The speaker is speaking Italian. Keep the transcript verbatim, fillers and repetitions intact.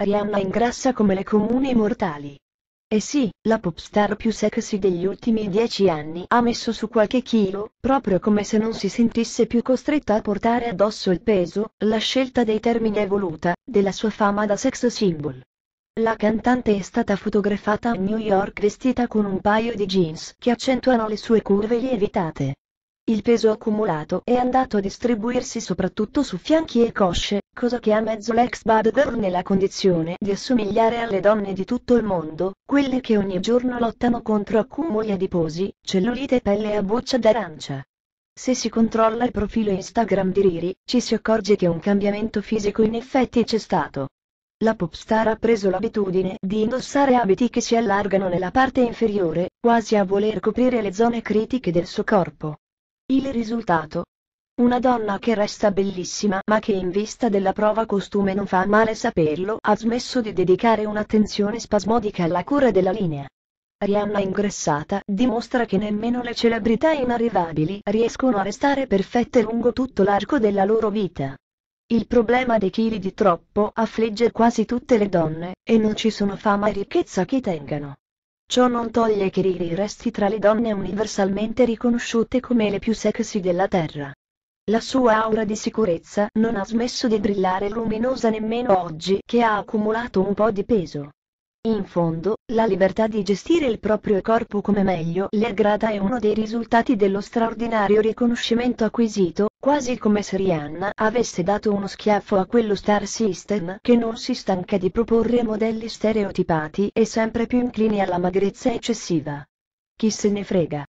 Rihanna ingrassa come le comuni mortali. E sì, la popstar più sexy degli ultimi dieci anni ha messo su qualche chilo, proprio come se non si sentisse più costretta a portare addosso il peso, la scelta dei termini è voluta, della sua fama da sex symbol. La cantante è stata fotografata a New York vestita con un paio di jeans che accentuano le sue curve lievitate. Il peso accumulato è andato a distribuirsi soprattutto su fianchi e cosce, cosa che ha messo l'ex bad girl nella condizione di assomigliare alle donne di tutto il mondo, quelle che ogni giorno lottano contro accumuli adiposi, cellulite e pelle a buccia d'arancia. Se si controlla il profilo Instagram di Riri, ci si accorge che un cambiamento fisico in effetti c'è stato. La popstar ha preso l'abitudine di indossare abiti che si allargano nella parte inferiore, quasi a voler coprire le zone critiche del suo corpo. Il risultato? Una donna che resta bellissima ma che in vista della prova costume, non fa male saperlo, ha smesso di dedicare un'attenzione spasmodica alla cura della linea. Rihanna ingrassata dimostra che nemmeno le celebrità inarrivabili riescono a restare perfette lungo tutto l'arco della loro vita. Il problema dei chili di troppo affligge quasi tutte le donne, e non ci sono fama e ricchezza che tengano. Ciò non toglie che Riri resti tra le donne universalmente riconosciute come le più sexy della terra. La sua aura di sicurezza non ha smesso di brillare luminosa nemmeno oggi che ha accumulato un po' di peso. In fondo, la libertà di gestire il proprio corpo come meglio le aggrada è uno dei risultati dello straordinario riconoscimento acquisito, quasi come se Rihanna avesse dato uno schiaffo a quello star system che non si stanca di proporre modelli stereotipati e sempre più inclini alla magrezza eccessiva. Chi se ne frega.